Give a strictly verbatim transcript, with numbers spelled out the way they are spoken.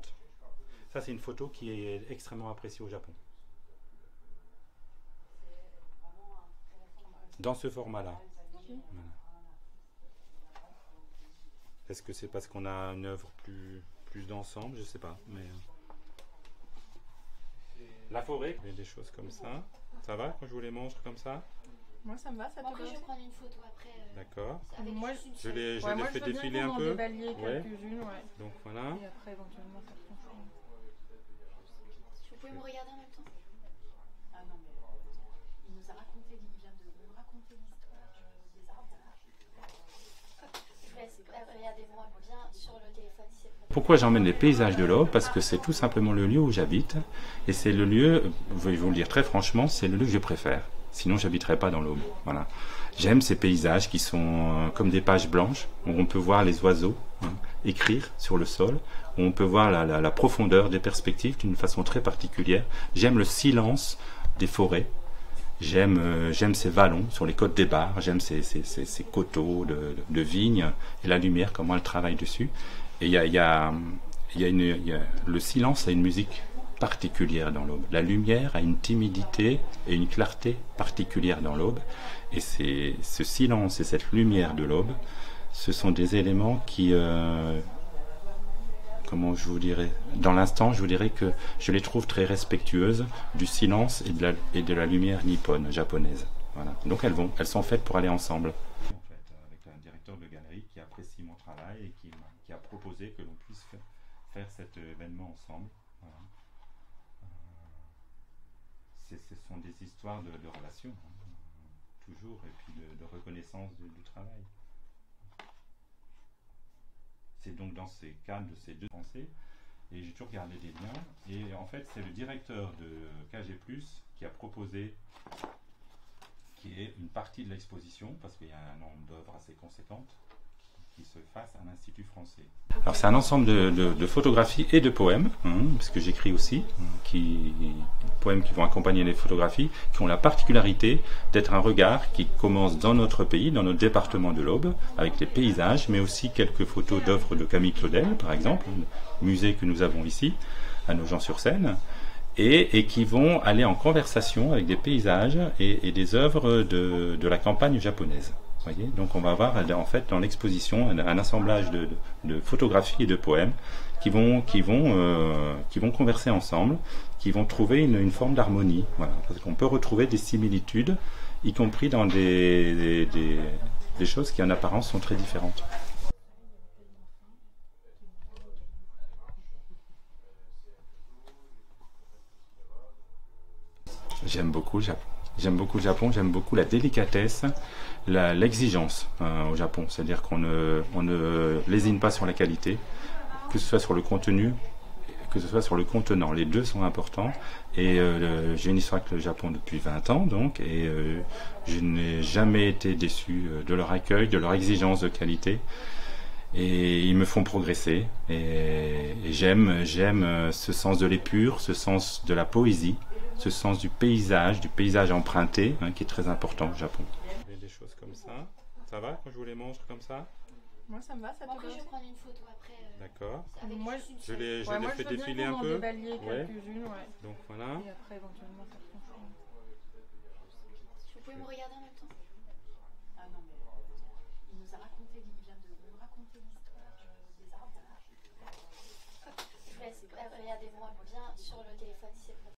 différentes. Ça, c'est une photo qui est extrêmement appréciée au Japon. Dans ce format-là. Voilà. Est-ce que c'est parce qu'on a une œuvre plus, plus d'ensemble? Je ne sais pas. Mais... La forêt, des choses comme ça. Ça va quand je vous les montre comme ça? Moi ça me va, ça te va. Après je vais prendre une photo après. Euh, D'accord. Moi je les je ouais, les moi, fais je défiler un peu. Déballer quelques-unes, ouais. Ouais. Donc voilà. Et après éventuellement faire ton choix. Vous pouvez me regarder en même temps? Ah non mais il nous a raconté, il vient de nous raconter l'histoire des arbres. Je vous laisse, regardez-moi bien sur le téléphone. Pourquoi j'emmène les paysages de l'Aube? Parce que c'est tout simplement le lieu où j'habite et c'est le lieu, je vais vous le dire très franchement, c'est le lieu que je préfère. Sinon, j'habiterais pas dans l'Aube. Voilà. J'aime ces paysages qui sont comme des pages blanches, où on peut voir les oiseaux hein, écrire sur le sol, où on peut voir la, la, la profondeur des perspectives d'une façon très particulière. J'aime le silence des forêts. J'aime euh, j'aime ces vallons sur les côtes des bars. J'aime ces, ces, ces, ces coteaux de, de vignes et la lumière, comment elle travaille dessus. Et il y a, y a, y a une, y a, le silence a une musique particulière dans l'Aube. La lumière a une timidité et une clarté particulière dans l'Aube. Et c'est ce silence et cette lumière de l'Aube, ce sont des éléments qui, euh, comment je vous dirais, dans l'instant, je vous dirais que je les trouve très respectueuses du silence et de la, et de la lumière nippone, japonaise. Voilà. Donc elles vont, elles sont faites pour aller ensemble. En fait, avec un directeur de galerie qui apprécie mon travail et qui, qui a proposé que l'on puisse faire, faire cet événement ensemble. Voilà. Ce sont des histoires de, de relations, hein, toujours, et puis de, de reconnaissance de, du travail. C'est donc dans ces cadres de ces deux pensées, et j'ai toujours gardé des liens, et en fait c'est le directeur de K G plus, qui a proposé, qui est une partie de l'exposition, parce qu'il y a un nombre d'œuvres assez conséquentes, qui se fasse à l'Institut français. Alors c'est un ensemble de, de, de photographies et de poèmes, hein, parce que j'écris aussi, hein, qui, poèmes qui vont accompagner les photographies, qui ont la particularité d'être un regard qui commence dans notre pays, dans notre département de l'Aube, avec les paysages, mais aussi quelques photos d'œuvres de Camille Claudel, par exemple, le musée que nous avons ici, à Nogent-sur-Seine, et, et qui vont aller en conversation avec des paysages et, et des œuvres de, de la campagne japonaise. Voyez, donc on va avoir en fait dans l'exposition un, un assemblage de, de, de photographies et de poèmes qui vont, qui vont, euh, qui vont converser ensemble, qui vont trouver une, une forme d'harmonie. Voilà, parce qu'on peut retrouver des similitudes, y compris dans des, des, des, des choses qui en apparence sont très différentes. J'aime beaucoup le Japon. J'aime beaucoup le Japon, j'aime beaucoup la délicatesse, l'exigence hein, au Japon. C'est-à-dire qu'on ne, on ne lésine pas sur la qualité, que ce soit sur le contenu, que ce soit sur le contenant. Les deux sont importants. Et euh, j'ai une histoire avec le Japon depuis vingt ans, donc, et euh, je n'ai jamais été déçu de leur accueil, de leur exigence de qualité. Et ils me font progresser. Et, et j'aime, j'aime ce sens de l'épure, ce sens de la poésie. Ce sens du paysage, du paysage emprunté, hein, qui est très important au Japon. Des choses comme ça. Ça va quand je vous les montre comme ça? Moi ça me va, ça te va. Après je vais prendre une photo après. Euh, D'accord. Moi je, je les, je ouais, les moi, fais je défiler un peu. Déballer ouais. Quelques-unes, ouais. Donc voilà. Et après éventuellement faire ton choix. Vous pouvez me regarder en même temps? Ah non mais il nous a raconté, il vient de nous raconter l'histoire des arbres. Je vous laisse, regardez-moi bien sur le téléphone.